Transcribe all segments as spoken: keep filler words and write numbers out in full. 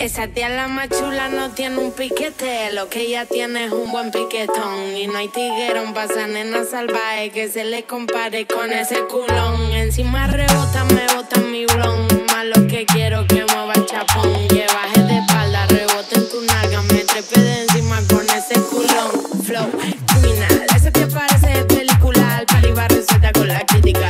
Esa tía la más chula no tiene un piquete, lo que ella tiene es un buen piquetón. Y no hay tiguerón pa' esa nena salvaje que se le compare con ese culón. Encima rebota, me bota mi blon, más lo que quiero que mueva el chapón. Que baje de espalda, rebota en tu nalga, me trepe de encima con ese culón. Flow criminal, ese pie parece de película, para arriba receta con la crítica.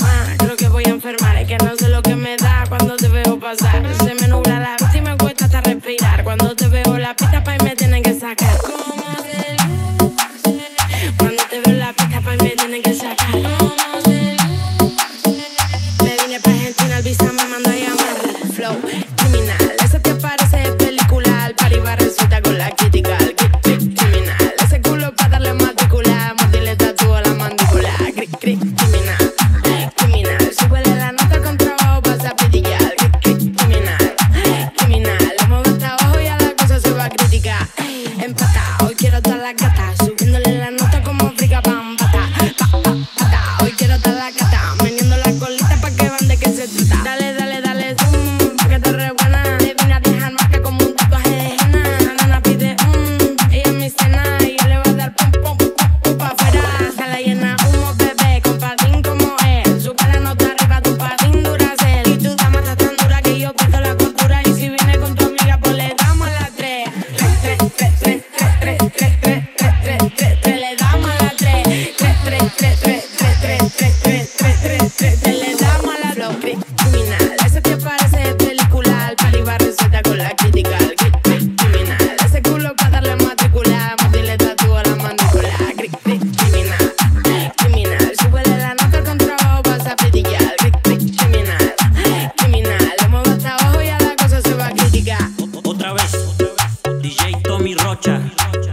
Ma, creo que voy a enfermar, es que no sé lo que me da cuando te veo pasar. Se me nubla la vista y me cuesta hasta respirar cuando te veo la pista, pa' y me tienen que sacar. Cuando te veo la pista, pa' y me tienen que sacar. Me vine pa' Argentina, el visa me mandó a llamar. Flow criminal, ese que parece de película, al par y va resulta con la crítica. Criminal, ese culo pa' darle matrícula, mordile tatu a la mandíbula. Cric, cric, criminal.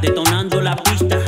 Detonando la pista.